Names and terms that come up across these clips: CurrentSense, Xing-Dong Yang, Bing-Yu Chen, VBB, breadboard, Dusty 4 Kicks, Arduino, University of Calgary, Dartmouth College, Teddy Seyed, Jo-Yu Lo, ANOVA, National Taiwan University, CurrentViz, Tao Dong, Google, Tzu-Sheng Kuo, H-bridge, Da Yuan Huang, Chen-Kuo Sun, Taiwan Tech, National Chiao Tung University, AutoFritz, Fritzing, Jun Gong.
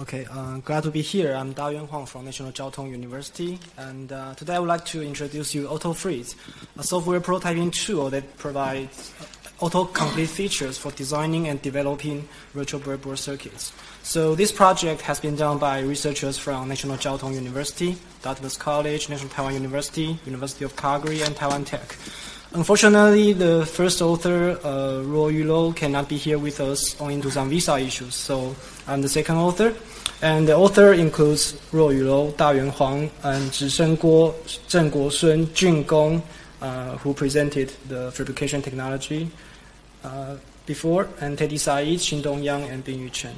Okay, glad to be here. I'm Da Yuan Huang from National Chiao Tung University, and today I would like to introduce you AutoFritz, a software prototyping tool that provides autocomplete features for designing and developing virtual breadboard circuits. So this project has been done by researchers from National Chiao Tung University, Dartmouth College, National Taiwan University, University of Calgary, and Taiwan Tech. Unfortunately, the first author, Jo-Yu Lo, cannot be here with us owing to some visa issues, so I'm the second author. And the author includes Jo-Yu Lo, Da Yuan Huang, and Tzu-Sheng Kuo, Chen-Kuo Sun, Jun Gong, who presented the fabrication technology before, and Teddy Seyed, Xing-Dong Yang, and Bing-Yu Chen.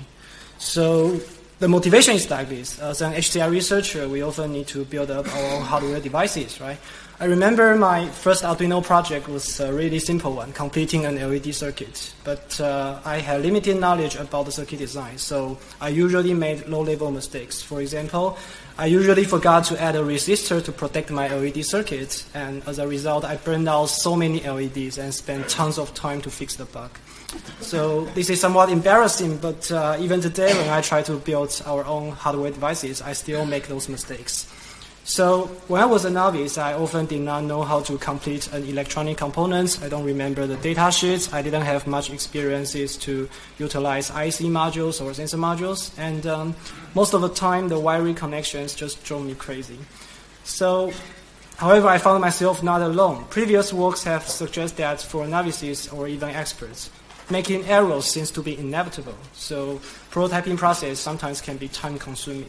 So the motivation is like this. As an HCI researcher, we often need to build up our own hardware devices, right? I remember my first Arduino project was a really simple one, completing an LED circuit. But I had limited knowledge about the circuit design, so I usually made low-level mistakes. For example, I usually forgot to add a resistor to protect my LED circuit, and as a result, I burned out so many LEDs and spent tons of time to fix the bug. So this is somewhat embarrassing, but even today when I try to build our own hardware devices, I still make those mistakes. So when I was a novice, I often did not know how to complete an electronic components. I don't remember the data sheets. I didn't have much experiences to utilize IC modules or sensor modules. And most of the time, the wiring connections just drove me crazy. So, however, I found myself not alone. Previous works have suggested that for novices or even experts, making errors seems to be inevitable. So prototyping process sometimes can be time-consuming.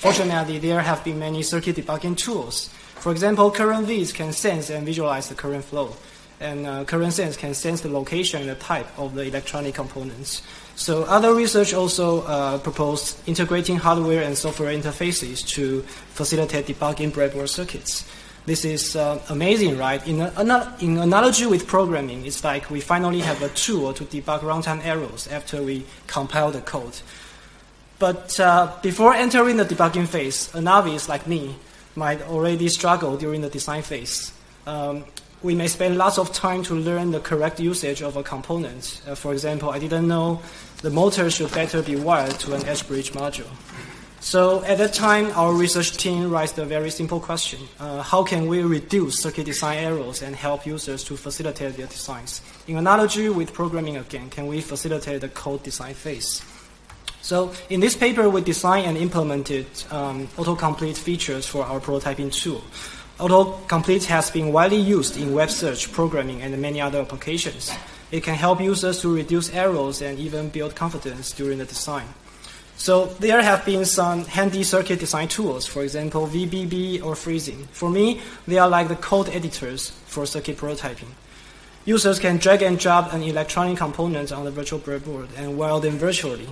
Fortunately, there have been many circuit debugging tools. For example, CurrentViz can sense and visualize the current flow, and CurrentSense can sense the location and the type of the electronic components. So other research also proposed integrating hardware and software interfaces to facilitate debugging breadboard circuits. This is amazing, right? In analogy with programming, it's like we finally have a tool to debug runtime errors after we compile the code. But before entering the debugging phase, a novice like me might already struggle during the design phase. We may spend lots of time to learn the correct usage of a component. For example, I didn't know the motor should better be wired to an H-bridge module. So at that time, our research team raised a very simple question. How can we reduce circuit design errors and help users to facilitate their designs? In analogy with programming again, can we facilitate the code design phase? So in this paper, we designed and implemented autocomplete features for our prototyping tool. Autocomplete has been widely used in web search, programming, and many other applications. It can help users to reduce errors and even build confidence during the design. So there have been some handy circuit design tools, for example, VBB or Fritzing. For me, they are like the code editors for circuit prototyping. Users can drag and drop an electronic component on the virtual breadboard and wire them virtually.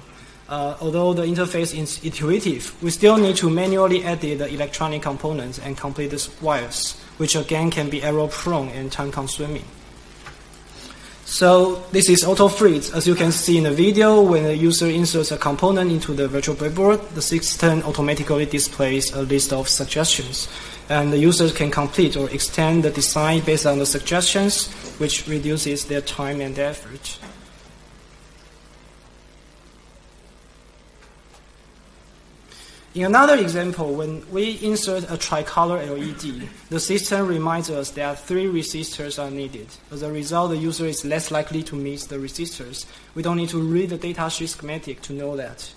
Although the interface is intuitive, we still need to manually edit the electronic components and complete the wires, which again can be error-prone and time-consuming. So this is AutoFritz. As you can see in the video, when the user inserts a component into the virtual breadboard, the system automatically displays a list of suggestions, and the users can complete or extend the design based on the suggestions, which reduces their time and effort. In another example, when we insert a tricolor LED, the system reminds us that 3 resistors are needed. As a result, the user is less likely to miss the resistors. We don't need to read the datasheet schematic to know that.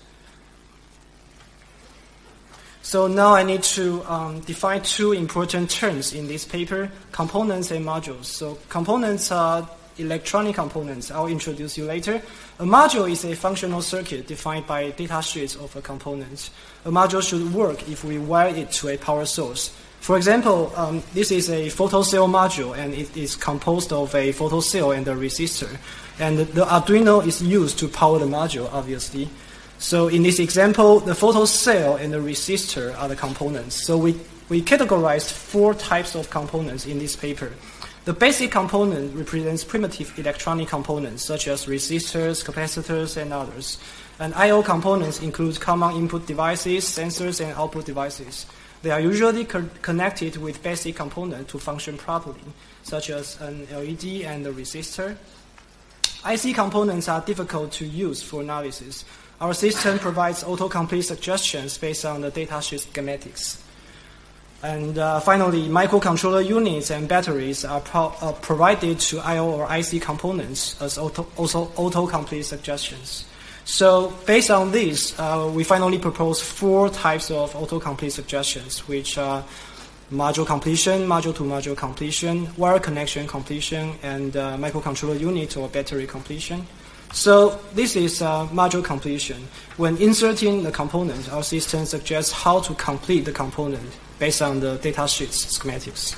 So now I need to define 2 important terms in this paper, components and modules. So components are electronic components. I'll introduce you later. A module is a functional circuit defined by data sheets of a component. A module should work if we wire it to a power source. For example, this is a photocell module, and it is composed of a photocell and a resistor. And the Arduino is used to power the module, obviously. So in this example, the photocell and the resistor are the components. So we categorized 4 types of components in this paper. The basic component represents primitive electronic components, such as resistors, capacitors, and others. And I/O components include common input devices, sensors, and output devices. They are usually connected with basic components to function properly, such as an LED and a resistor. IC components are difficult to use for novices. Our system provides autocomplete suggestions based on the datasheet schematics. And finally, microcontroller units and batteries are provided to I/O or IC components as autocomplete suggestions. So based on this, we finally propose four types of autocomplete suggestions, which are module completion, module-to-module completion, wire connection completion, and microcontroller unit or battery completion. So this is module completion. When inserting the component, our system suggests how to complete the component based on the datasheet's schematics.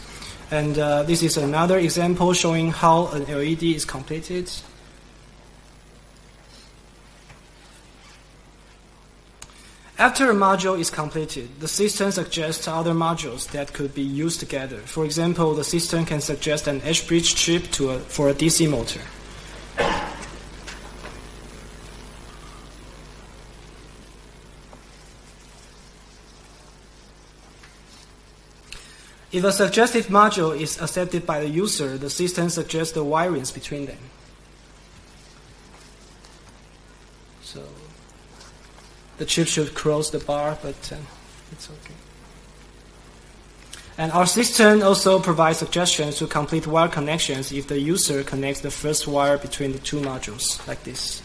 And this is another example showing how an LED is completed. After a module is completed, the system suggests other modules that could be used together. For example, the system can suggest an H-bridge chip for a DC motor. If a suggested module is accepted by the user, the system suggests the wirings between them. So the chip should cross the bar, but it's okay. And our system also provides suggestions to complete wire connections if the user connects the first wire between the two modules, like this.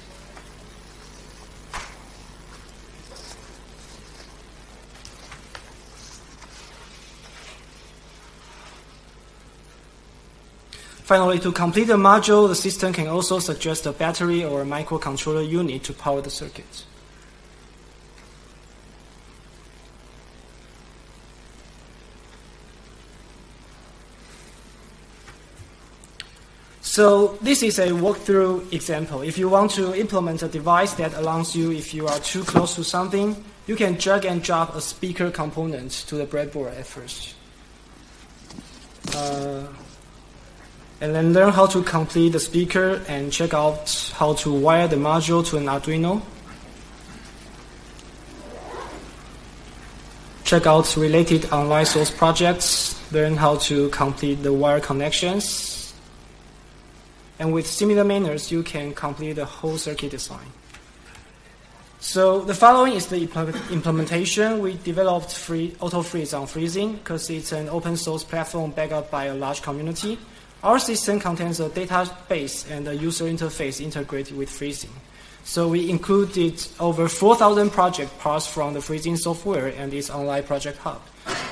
Finally, to complete the module, the system can also suggest a battery or a microcontroller unit to power the circuit. So this is a walkthrough example. If you want to implement a device that alarms you if you are too close to something, you can drag and drop a speaker component to the breadboard at first. And then learn how to complete the speaker and check out how to wire the module to an Arduino. Check out related online source projects, learn how to complete the wire connections. And with similar manners, you can complete the whole circuit design. So the following is the implementation. We developed AutoFritz on Fritzing because it's an open source platform backed up by a large community. Our system contains a database and a user interface integrated with Fritzing. So we included over 4,000 project parts from the Fritzing software and its online project hub.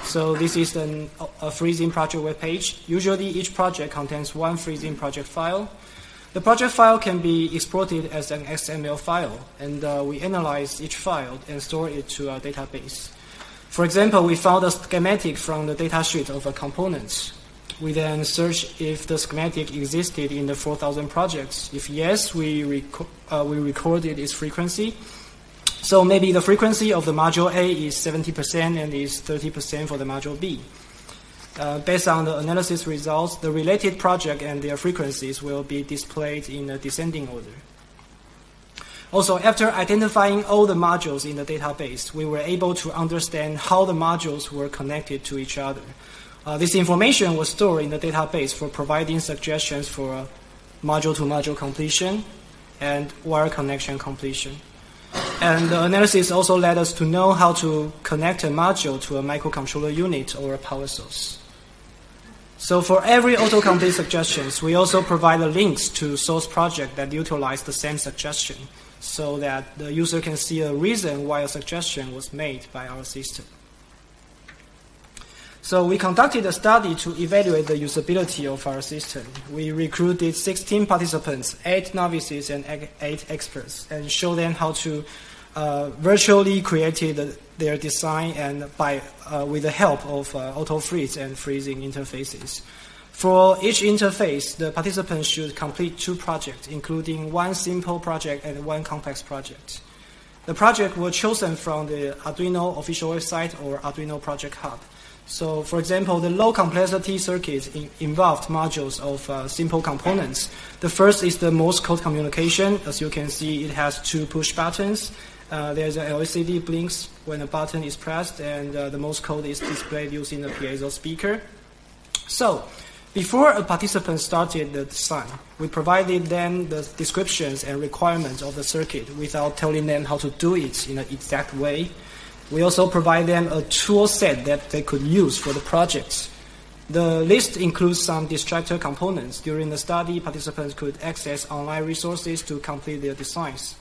So this is a Fritzing project webpage. Usually each project contains one Fritzing project file. The project file can be exported as an XML file, and we analyze each file and store it to our database. For example, we found a schematic from the datasheet of a component. We then search if the schematic existed in the 4,000 projects. If yes, we recorded its frequency. So maybe the frequency of the module A is 70% and is 30% for the module B. Based on the analysis results, the related project and their frequencies will be displayed in a descending order. Also, after identifying all the modules in the database, we were able to understand how the modules were connected to each other. This information was stored in the database for providing suggestions for module-to-module completion and wire connection completion. And the analysis also led us to know how to connect a module to a microcontroller unit or a power source. So for every autocomplete suggestions, we also provide the links to source projects that utilize the same suggestion so that the user can see a reason why a suggestion was made by our system. So we conducted a study to evaluate the usability of our system. We recruited 16 participants, 8 novices and 8 experts, and showed them how to virtually create their design and with the help of AutoFritz and Fritzing interfaces. For each interface, the participants should complete 2 projects, including 1 simple project and 1 complex project. The project were chosen from the Arduino official website or Arduino Project Hub. So, for example, the low-complexity circuits involved modules of simple components. The first is the Morse code communication. As you can see, it has 2 push buttons. There's an LCD blinks when a button is pressed, and the Morse code is displayed using a piezo speaker. So, Before a participant started the design, we provided them the descriptions and requirements of the circuit without telling them how to do it in an exact way. We also provide them a tool set that they could use for the projects. The list includes some distractor components. During the study, participants could access online resources to complete their designs.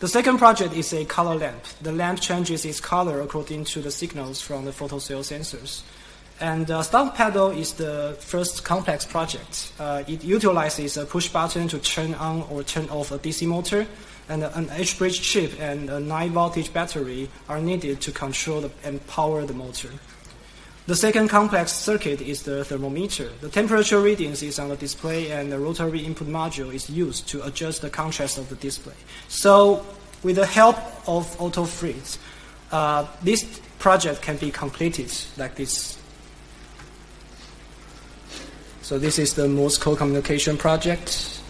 The second project is a color lamp. The lamp changes its color according to the signals from the photocell sensors. And the stump pedal is the first complex project. It utilizes a push button to turn on or turn off a DC motor, and an H-bridge chip and a 9-voltage battery are needed to control and power the motor. The second complex circuit is the thermometer. The temperature readings is on the display, and the rotary input module is used to adjust the contrast of the display. So, with the help of AutoFritz, this project can be completed like this. So this is the Morse code communication project.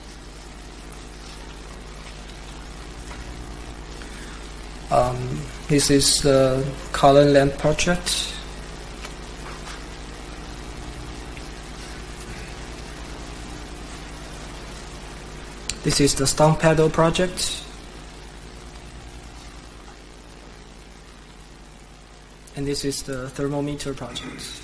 This is the color lamp project. This is the stump pedal project. And this is the thermometer project.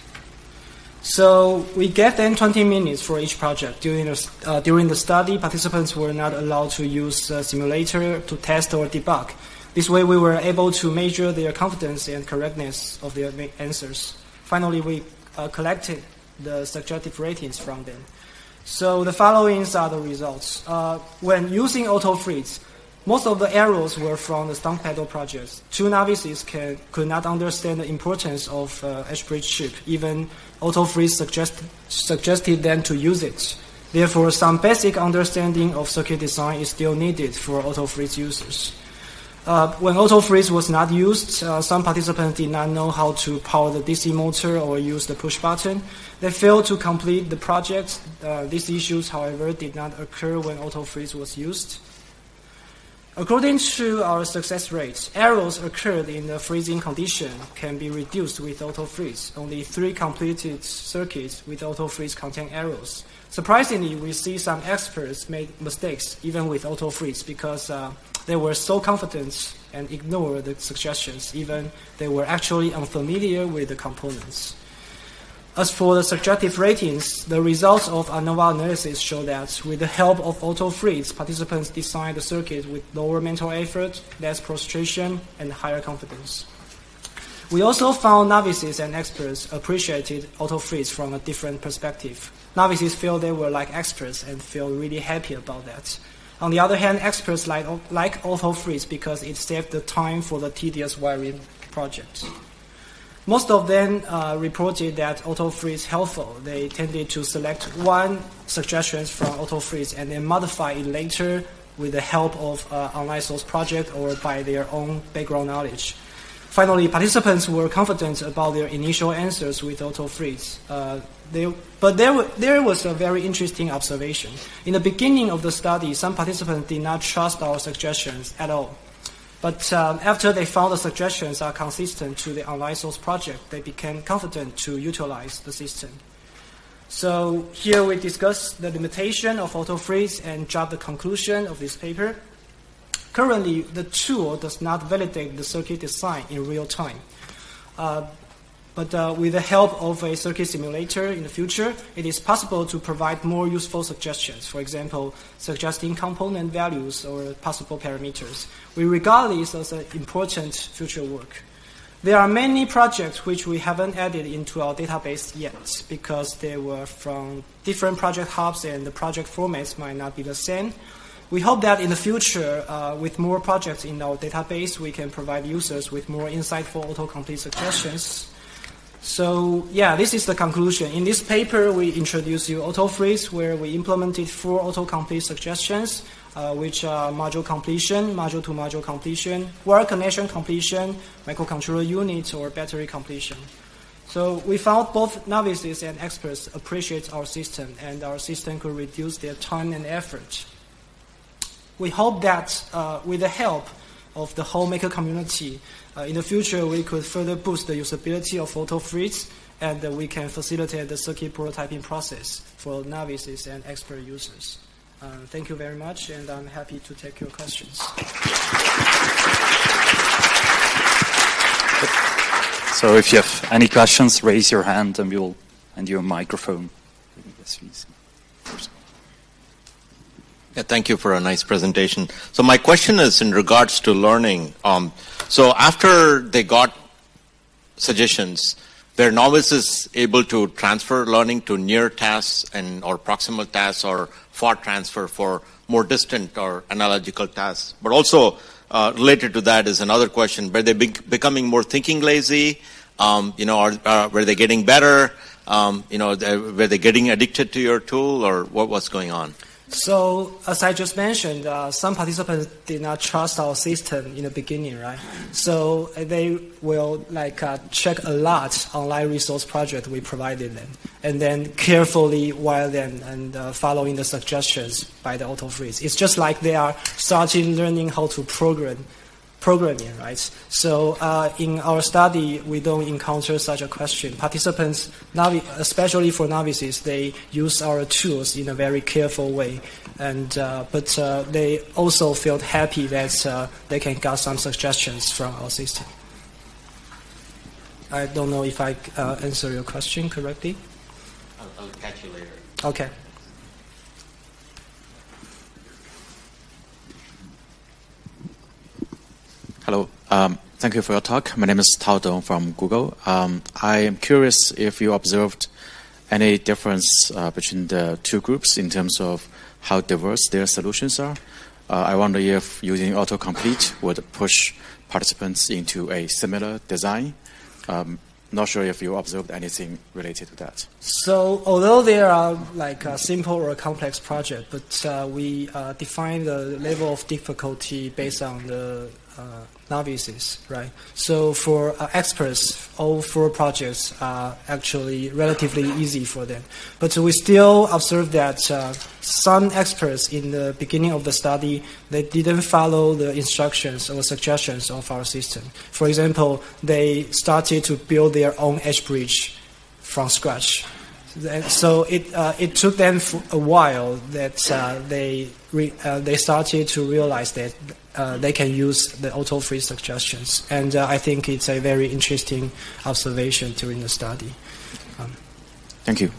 So we gave them 20 minutes for each project. During the study, participants were not allowed to use a simulator to test or debug. This way, we were able to measure their confidence and correctness of their answers. Finally, we collected the subjective ratings from them. So the following are the results. When using AutoFritz, most of the errors were from the stump pedal projects. Two novices could not understand the importance of H-bridge chip. Even AutoFritz suggested them to use it. Therefore, some basic understanding of circuit design is still needed for AutoFritz users. When AutoFritz was not used, some participants did not know how to power the DC motor or use the push button. They failed to complete the project. These issues, however, did not occur when AutoFritz was used. According to our success rate, errors occurred in the freezing condition can be reduced with AutoFreeze. Only 3 completed circuits with AutoFreeze contain errors. Surprisingly, we see some experts make mistakes even with AutoFreeze because they were so confident and ignored the suggestions, even they were actually unfamiliar with the components. As for the subjective ratings, the results of ANOVA analysis show that with the help of AutoFritz, participants design the circuit with lower mental effort, less prostration, and higher confidence. We also found novices and experts appreciated AutoFritz from a different perspective. Novices feel they were like experts and feel really happy about that. On the other hand, experts like AutoFritz because it saved the time for the tedious wiring projects. Most of them reported that AutoFreeze is helpful. They tended to select one suggestion from AutoFreeze and then modify it later with the help of online source project or by their own background knowledge. Finally, participants were confident about their initial answers with AutoFreeze. But there was a very interesting observation. In the beginning of the study, some participants did not trust our suggestions at all. But after they found the suggestions are consistent to the online source project, they became confident to utilize the system. So here we discuss the limitation of AutoFreeze and draw the conclusion of this paper. Currently, the tool does not validate the circuit design in real time. But with the help of a circuit simulator in the future, it is possible to provide more useful suggestions. For example, suggesting component values or possible parameters. We regard this as an important future work. There are many projects which we haven't added into our database yet because they were from different project hubs and the project formats might not be the same. We hope that in the future, with more projects in our database, we can provide users with more insightful autocomplete suggestions. So yeah, this is the conclusion. In this paper, we introduce you AutoFreeze, where we implemented 4 autocomplete suggestions, which are module completion, module-to-module completion, wire connection completion, microcontroller unit, or battery completion. So we found both novices and experts appreciate our system, and our system could reduce their time and effort. We hope that with the help of the whole maker community, in the future, we could further boost the usability of AutoFritz and we can facilitate the circuit prototyping process for novices and expert users. Thank you very much, and I'm happy to take your questions. So if you have any questions, raise your hand and we will hand you a microphone. Yes, please. Yeah, thank you for a nice presentation. So my question is in regards to learning. So after they got suggestions, were novices able to transfer learning to near tasks and or proximal tasks or far transfer for more distant or analogical tasks? But also related to that is another question: were they becoming more thinking lazy? Were they getting better? Were they getting addicted to your tool, or what was going on? So as I just mentioned, some participants did not trust our system in the beginning, right? So they will check a lot online resource project we provided them, and then carefully while them and following the suggestions by the AutoFritz. It's just like they are starting learning how to programming, right? So in our study, we don't encounter such a question. Participants, especially for novices, they use our tools in a very careful way, and but they also felt happy that they can get some suggestions from our system. I don't know if I answer your question correctly. I'll catch you later. Okay. Hello. Thank you for your talk. My name is Tao Dong from Google. I am curious if you observed any difference between the two groups in terms of how diverse their solutions are. I wonder if using autocomplete would push participants into a similar design. Not sure if you observed anything related to that. So although there are a simple or a complex project, but we define the level of difficulty based on the novices, right? So for experts, all four projects are actually relatively easy for them. But we still observe that some experts in the beginning of the study, they didn't follow the instructions or suggestions of our system. For example, they started to build their own H-bridge from scratch. So it took them a while that they started to realize that they can use the AutoFritz suggestions, and I think it's a very interesting observation during the study. Thank you.